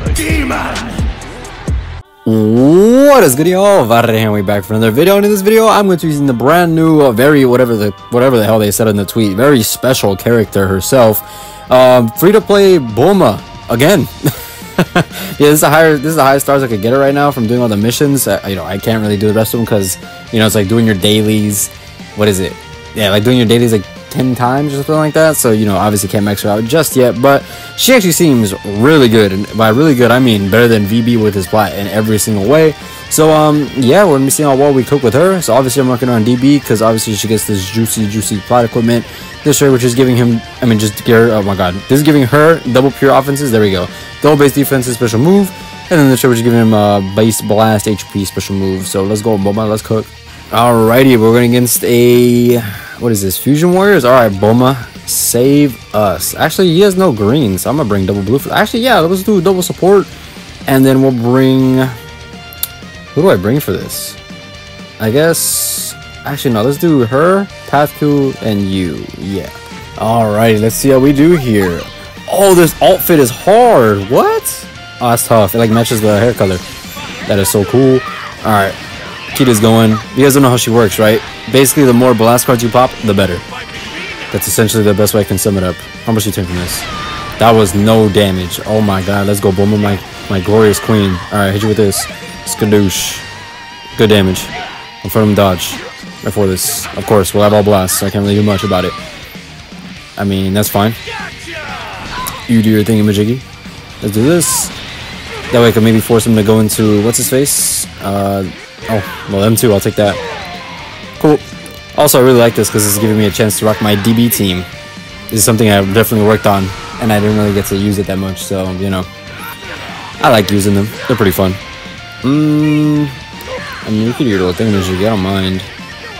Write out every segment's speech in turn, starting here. a demon! What is good, y'all? Vadahan, we back for another video, and in this video I'm going to be using the brand new whatever the hell they said in the tweet, very special character herself, free to play Bulma again. Yeah, this is the highest stars I could get it right now from doing all the missions. You know, I can't really do the rest of them because, you know, it's like doing your dailies, what is it, yeah, like doing your dailies like 10 times or something like that, so, you know, obviously can't max her out just yet, but she actually seems really good, and by really good I mean better than VB with his plot in every single way. So yeah, we're gonna be seeing how well we cook with her. So obviously I'm working on DB because obviously she gets this juicy plot equipment this way, which is giving him, I mean, just gear, oh my god, this is giving her double pure offenses, there we go, double base defenses, special move, and then this way, which is giving him base blast HP special move. So let's go, Bulma, let's cook. Alrighty, we're going against a, what is this, Fusion Warriors? Alright, Bulma, save us. Actually, he has no green, so I'm going to bring double blue. For, actually, yeah, let's do double support, and then we'll bring, who do I bring for this? I guess, actually, no, let's do her, Pathku, and you. Yeah. Alrighty, let's see how we do here. Oh, this outfit is hard. What? Oh, that's tough. It, like, matches the hair color. That is so cool. Alright. Kita's going. You guys don't know how she works, right? Basically, the more blast cards you pop, the better. That's essentially the best way I can sum it up. How much you take from this? That was no damage. Oh my god, let's go, Bulma, my glorious queen. Alright, hit you with this. Skadoosh. Good damage. I'm from dodge. Right for this. Of course, we'll have all blasts, so I can't really do much about it. I mean, that's fine. You do your thing, Majiggy. Let's do this. That way I can maybe force him to go into, what's his face? Oh, well, them too, I'll take that. Cool. Also, I really like this because it's giving me a chance to rock my DB team. This is something I've definitely worked on, and I didn't really get to use it that much, so, you know. I like using them. They're pretty fun. I mean, you could do your little thing, Majiggy, I don't mind.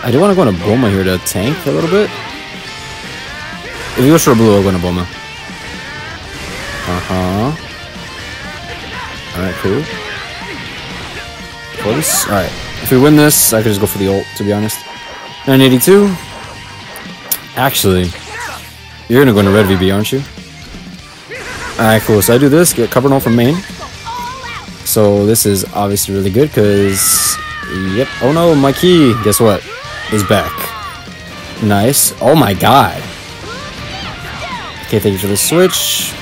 I do want to go into Bulma here to tank for a little bit. If you go for blue, I'll go into Bulma. Uh-huh. Alright, cool. Close. All right, if we win this, I could just go for the ult, to be honest. 982. Actually, you're gonna go into red VB, aren't you? All right, cool. So I do this, get cover and ult from main. So this is obviously really good because, yep. Oh no, my key. Guess what? Is back. Nice. Oh my god. Okay, thank you for the switch.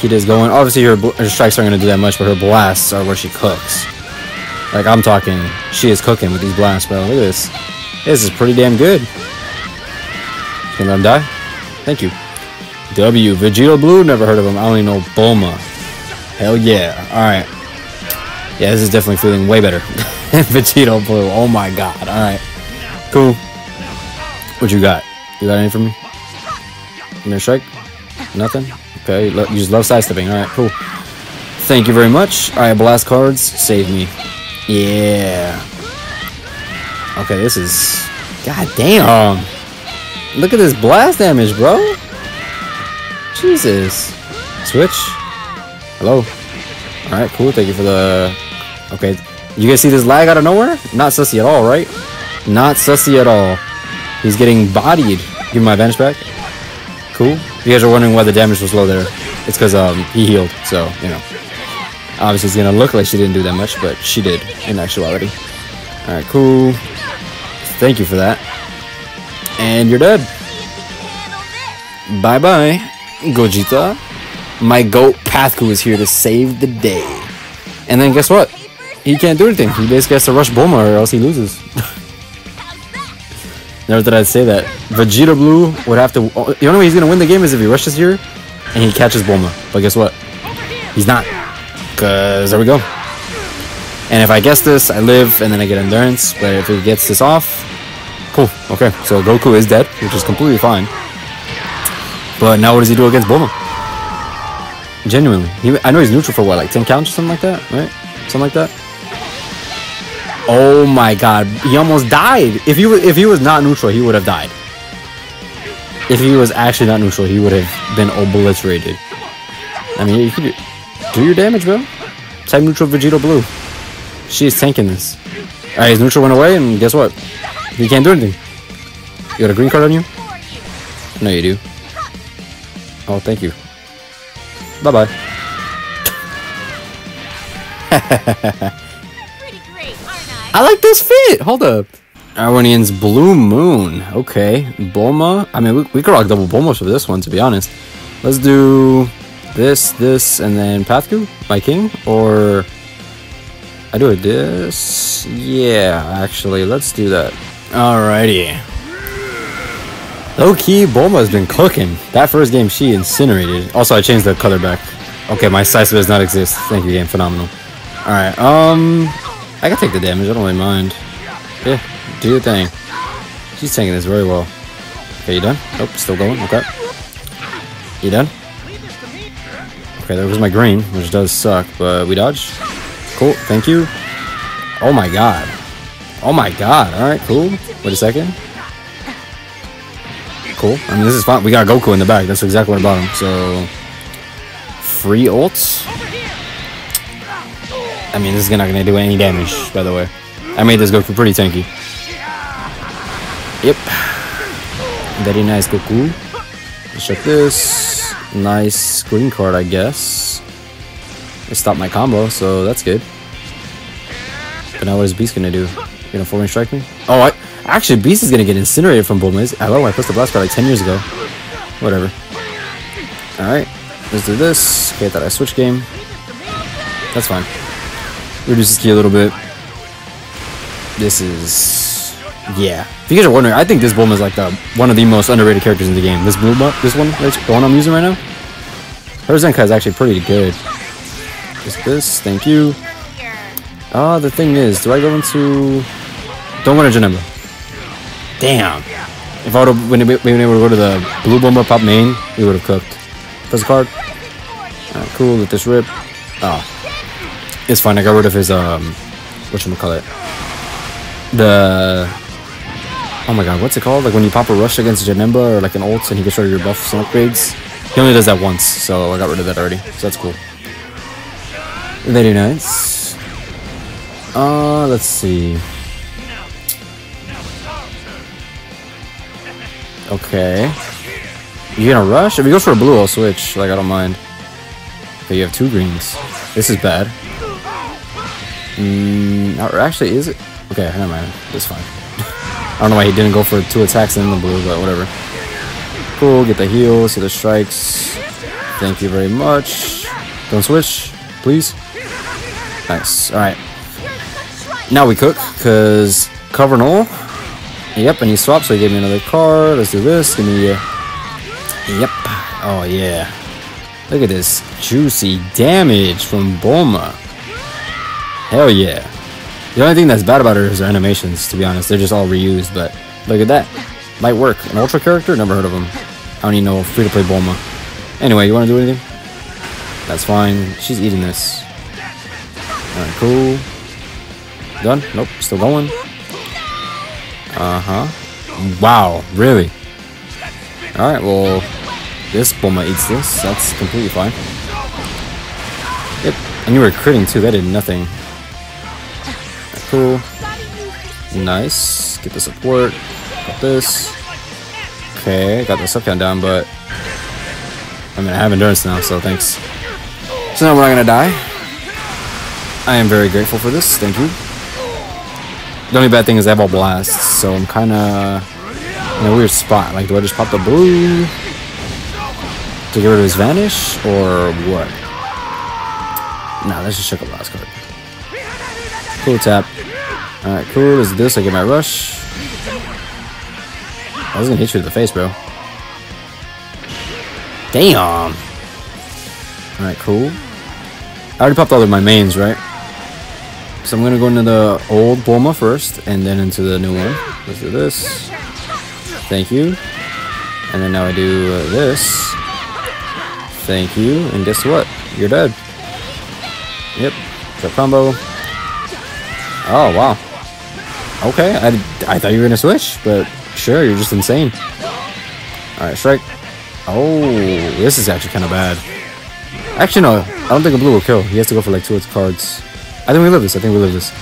Kid is going. Obviously, her strikes aren't gonna do that much, but her blasts are where she cooks. Like, I'm talking, she is cooking with these blasts, bro. Look at this. This is pretty damn good. Can let him die? Thank you. W. Vegito Blue, never heard of him. I only know Bulma. Hell yeah. Alright. Yeah, this is definitely feeling way better. Vegito Blue. Oh my god. Alright. Cool. What you got? You got anything for me? You gonna strike? Nothing? Okay. You just love sidestepping. Alright, cool. Thank you very much. Alright, blast cards. Save me. Yeah. Okay, this is, god damn. Look at this blast damage, bro. Jesus. Switch. Hello. Alright, cool. Thank you for the, okay. You guys see this lag out of nowhere? Not sussy at all, right? Not sussy at all. He's getting bodied. Give me my advantage back. Cool. If you guys are wondering why the damage was low there, it's because he healed, so, you know. Obviously, it's going to look like she didn't do that much, but she did, in actuality. Alright, cool. Thank you for that. And you're dead. Bye-bye, Gogeta. My goat, Pathku, is here to save the day. And then guess what? He can't do anything. He basically has to rush Bulma or else he loses. Never thought I'd say that. Vegeta Blue would have to... Oh, the only way he's going to win the game is if he rushes here and he catches Bulma. But guess what? He's not. Because there we go. And if I guess this, I live, and then I get endurance. But if he gets this off, cool. Okay, so Goku is dead, which is completely fine. But now what does he do against Bulma? Genuinely. I know he's neutral for what, like 10 counts or something like that, right? Something like that. Oh my god, he almost died. If he was not neutral, he would have died. If he was actually not neutral, he would have been obliterated. I mean, you could do your damage, bro. Type neutral Vegito Blue. She is tanking this. Alright, his neutral went away, and guess what? He can't do anything. You got a green card on you? No, you do. Oh, thank you. Bye-bye. Pretty great, aren't I? I like this fit. Hold up. Ironian's Blue Moon. Okay. Bulma. I mean, we could rock double Bulma for this one, to be honest. Let's do this, and then Pathku, my king, or I do it this. Yeah, actually, let's do that. Alrighty. Low-key, Bulma's been cooking. That first game, she incinerated. Also, I changed the color back. Okay, my size does not exist. Thank you, game. Phenomenal. Alright, I can take the damage. I don't really mind. Yeah, do your thing. She's taking this very well. Okay, you done? Oh, still going. Okay. You done? Okay, there was my green, which does suck, but we dodged. Cool, thank you. Oh my god. Oh my god. Alright, cool. Wait a second. Cool. I mean, this is fine. We got Goku in the back. That's exactly what I bought him. So, free ults. I mean, this is not going to do any damage, by the way. I made this Goku pretty tanky. Yep. Very nice, Goku. Let's check this. Nice green card, I guess. It stopped my combo, so that's good. But now what is Beast going to do? Going to forward strike me? Oh, actually, Beast is going to get incinerated from Bulma. Hello, I pushed the blast card like 10 years ago. Whatever. Alright, let's do this. Okay, I thought I switched game. That's fine. Reduce his key a little bit. This is... yeah. If you guys are wondering, I think this Bulma is like one of the most underrated characters in the game. This Bulma, this one, the one I'm using right now. Her Zenkai is actually pretty good. Just this, thank you. The thing is, do I go into... don't want a Janemba. Damn. If I would have been able to go to the Blue Bulma Pop main, we would have cooked. That's a card. Alright, cool. Let this rip. Oh. It's fine. I got rid of his, whatchamacallit. The... oh my god, what's it called? Like when you pop a rush against Janemba or like an ult and he gets rid of your buffs and upgrades. He only does that once, so I got rid of that already. So that's cool. Very nice. Let's see. Okay. You gonna rush? If you go for a blue, I'll switch. Like, I don't mind. Okay, you have two greens. This is bad. Or actually, is it? Okay, never mind. It's fine. I don't know why he didn't go for two attacks and the blue, but whatever. Cool, get the heal, see the strikes. Thank you very much. Don't switch, please. Nice. Alright. Now we cook, because cover and all. Yep, and he swapped, so he gave me another card. Let's do this. Give me a... yep. Oh, yeah. Look at this juicy damage from Bulma. Hell yeah. The only thing that's bad about her is her animations, to be honest. They're just all reused, but look at that. Might work. An Ultra character? Never heard of him. I don't even know free-to-play Bulma. Anyway, you want to do anything? That's fine. She's eating this. Alright, cool. Done? Nope, still going. Uh-huh. Wow, really? Alright, well, this Bulma eats this. That's completely fine. Yep, and you were critting too. That did nothing. Cool. Nice. Get the support. Got this. Okay, got this up count down, but... I mean, I have endurance now, so thanks. So now we're not gonna die. I am very grateful for this. Thank you. The only bad thing is I have all blasts, so I'm kind of in a weird spot. Like, do I just pop the blue to get rid of his vanish, or what? Nah, let's just check the last card. Cool tap. Alright, cool. Is this? I get my rush. I was gonna hit you in the face, bro. Damn. Alright, cool. I already popped all of my mains, right? So I'm gonna go into the old Bulma first, and then into the new one. Let's do this. Thank you. And then now I do this. Thank you. And guess what? You're dead. Yep. Trap combo. Oh wow. Okay. I thought you were gonna switch, but sure, you're just insane. All right, strike. Oh, this is actually kind of bad. Actually, no. I don't think a blue will kill. He has to go for like two of his cards. I think we live this. I think we live this.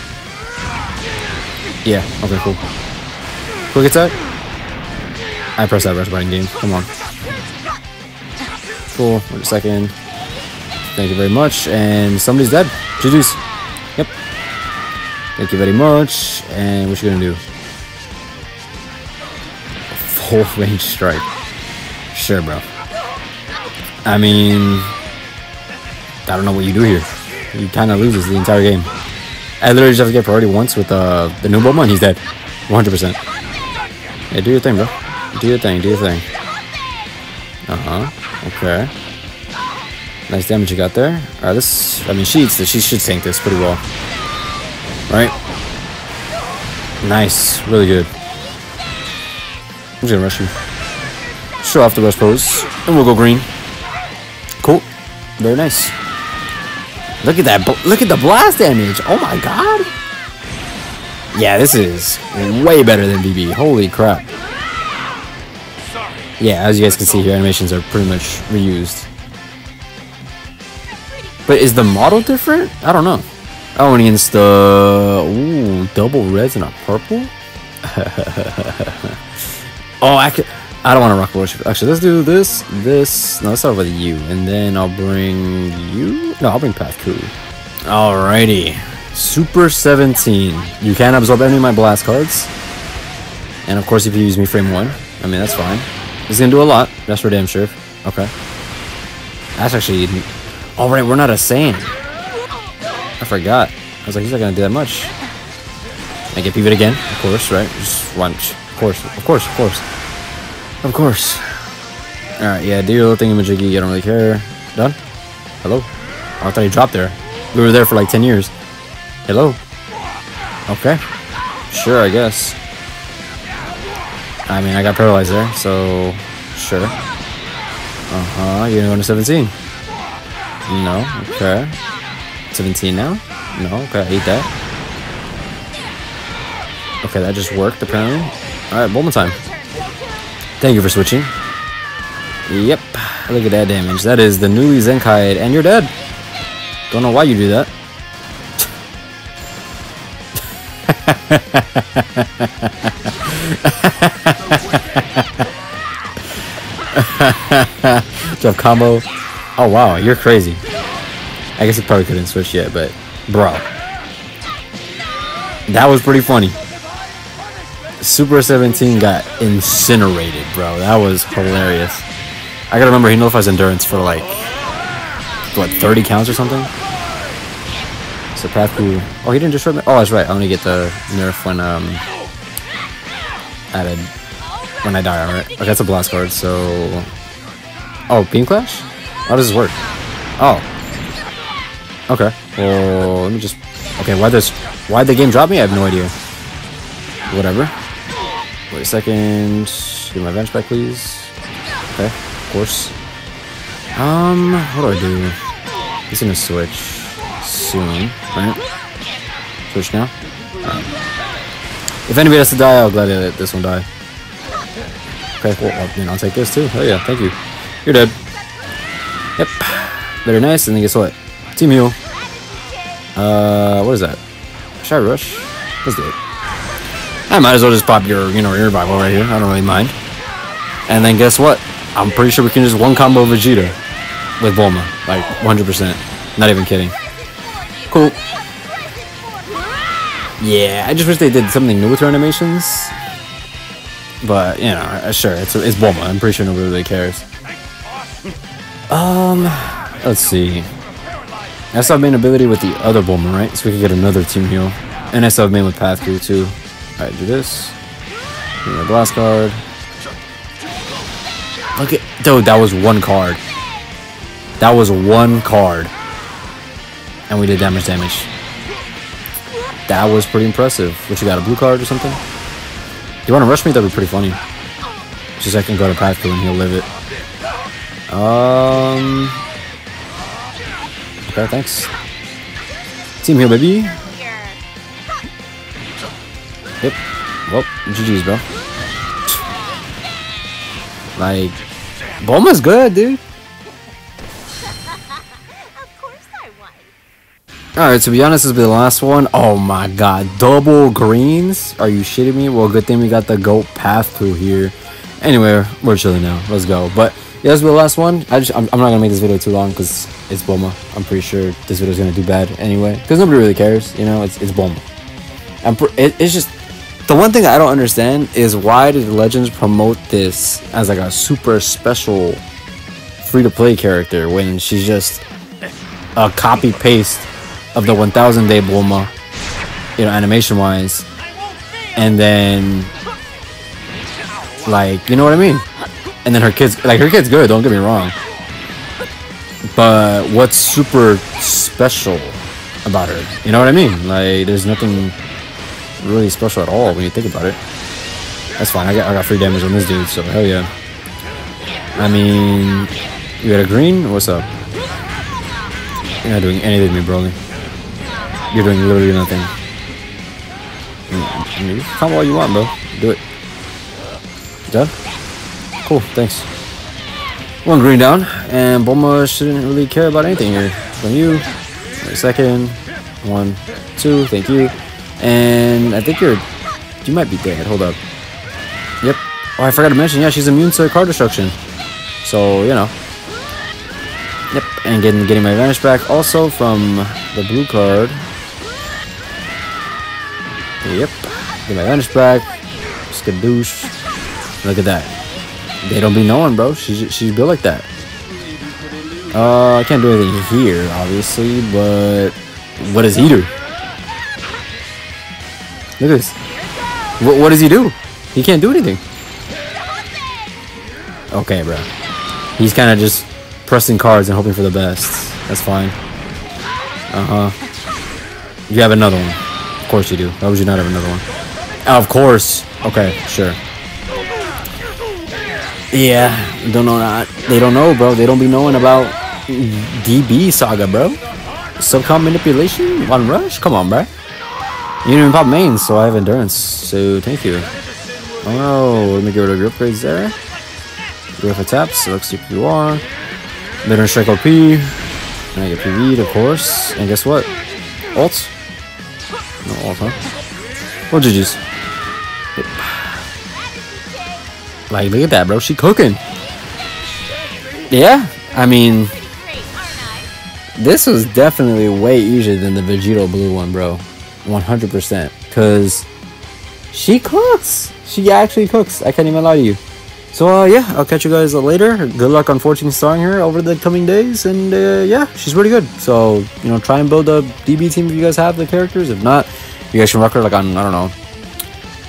Yeah. Okay. Cool. Quick attack. I press that rush button, game. Come on. Cool. Wait a second. Thank you very much. And somebody's dead. GG's. Thank you very much. And what you gonna do? Full range strike. Sure, bro. I mean, I don't know what you do here. You kind of loses the entire game. I literally just get priority once with the new Bulma and he's dead. 100%. Yeah, do your thing, bro. Do your thing, do your thing. Uh-huh. Okay. Nice damage you got there. Alright, this... I mean, she eats this. She should tank this pretty well. Right? Nice. Really good. I'm just gonna rush you. Show off the rush pose. And we'll go green. Cool. Very nice. Look at that. Look at the blast damage. Oh my god. Yeah, this is way better than BB. Holy crap. Yeah, as you guys can see here, animations are pretty much reused. But is the model different? I don't know. Oh, and against the... Ooh, double reds and a purple? Oh, I don't want to rock worship. Actually, let's do this. No, let's start with you. And then I'll bring you. No, I'll bring Pathku. Alrighty. Super 17. You can absorb any of my blast cards. And of course, if you use me frame 1, I mean, that's fine. It's going to do a lot. That's for damn sure. Okay. That's actually... Alright, we're not a Saiyan. I forgot. I was like, he's not going to do that much. I get peeved again. Of course, right? Just lunch. Of course. Of course. Of course. Of course. Alright, yeah, do your little thingamajiggy, I don't really care. Done? Hello? I thought you dropped there. We were there for like 10 years. Hello? Okay. Sure, I guess. I mean, I got paralyzed there, so... Sure. Uh-huh, you're gonna go to 17. No, okay. 17 now? No, okay, I ate that. Okay, that just worked, apparently. Alright, Bulma time. Thank you for switching. Yep. Look at that damage. That is the newly Zenkai, and you're dead. Don't know why you do that. Drop combo. Oh, wow. You're crazy. I guess it probably couldn't switch yet, but... Bro. That was pretty funny. Super 17 got incinerated, bro. That was hilarious. I gotta remember he nullifies endurance for like what, 30 counts or something? So Pathku. Oh, he didn't destroy me. Oh, that's right. I'm gonna get the nerf when added when I die. All right. Okay, that's a blast card. So oh, beam clash. How does this work? Oh. Okay. Well, let me just. Okay. Why the game dropped me? I have no idea. Whatever. Wait a second. Give my bench back, please. Okay, of course. What do I do? He's gonna switch soon, right? Switch now. If anybody has to die, I'll gladly let this one die. Okay, well, then I'll take this too. Oh yeah, thank you. You're dead. Yep. Very nice. And then guess what? Team heal. What is that? Should I rush? Let's do it. I might as well just pop your, you know, your revival right here. I don't really mind. And then guess what? I'm pretty sure we can just one combo Vegeta with Bulma. Like, 100%. Not even kidding. Cool. Yeah, I just wish they did something new with her animations. But, you know, sure, it's Bulma. I'm pretty sure nobody really cares. Let's see. I still have main ability with the other Bulma, right? So we can get another team heal. And I still have main with Pathku, too. Alright, do this. Give me a blast card. Look at... Dude, that was one card. That was one card. And we did damage. That was pretty impressive. What, you got a blue card or something? You want to rush me? That would be pretty funny. Just I can go to Pathku and he'll live it. Okay, thanks. Team heal, baby. Yep. Well, GG's, bro. Like, Bulma's good, dude. Alright, to be honest, this will be the last one. Oh my god. Double greens? Are you shitting me? Well, good thing we got the GOAT path through here. Anyway, we're chilling now. Let's go. But yeah, this will be the last one. I'm not gonna make this video too long because it's Bulma. I'm pretty sure this video is gonna do bad anyway. Because nobody really cares. You know, it's Bulma. It's just the one thing I don't understand is why did Legends promote this as like a super special free-to-play character when she's just a copy paste of the 1000 Day Bulma, you know, animation wise, and then like, you know what I mean, and then her kids, like, her kid's good, don't get me wrong, but what's super special about her? You know what I mean? Like, there's nothing really special at all when you think about it. That's fine. I got free damage on this dude, so hell yeah. I mean, you got a green? What's up? You're not doing anything to me, Broly. You're doing literally nothing. I mean, you can combo all you want, bro. Do it. Done? Cool, thanks. One green down, and Bulma shouldn't really care about anything here. From you. Wait a second. One, two, thank you. And I think you might be dead. Hold up. Yep. Oh, I forgot to mention, yeah, she's immune to card destruction. So, you know. Yep, and getting my advantage back also from the blue card. Yep, get my advantage back. Skadoosh. Look at that. They don't be knowing, bro. She's built like that. I can't do anything here, obviously, but what does he do? Look at this. What does he do? He can't do anything. Okay, bro. He's kind of just pressing cards and hoping for the best. That's fine. Uh-huh. You have another one. Of course you do. Why would you not have another one? Oh, of course. Okay, sure. Yeah, don't know that. They don't know, bro. They don't be knowing about DB saga, bro. Subcom manipulation? One rush? Come on, bro. You didn't even pop main, so I have endurance. So, thank you. Oh, let me get rid of your upgrades there. Go for taps. Looks like you are. Better strike OP. And I get PV'd, of course. And guess what? Alt? No alt, huh? Or GG's. Like, look at that, bro. She cooking. Yeah. I mean, this was definitely way easier than the Vegito Blue one, bro. 100%. Because she cooks. She actually cooks. I can't even lie to you. So, yeah. I'll catch you guys later. Good luck on fortune starring her over the coming days. And, yeah. She's really good. So, you know, try and build a DB team if you guys have the characters. If not, you guys can rock her, like, on, I don't know,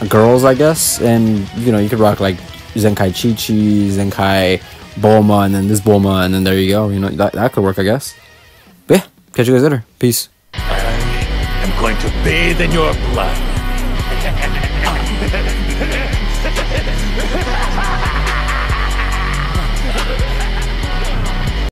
girls, I guess. And, you know, you could rock, like, Zenkai Chi-Chi, Zenkai Bulma, and then this Bulma, and then there you go. You know, that could work, I guess. But yeah, catch you guys later. Peace. I am going to bathe in your blood.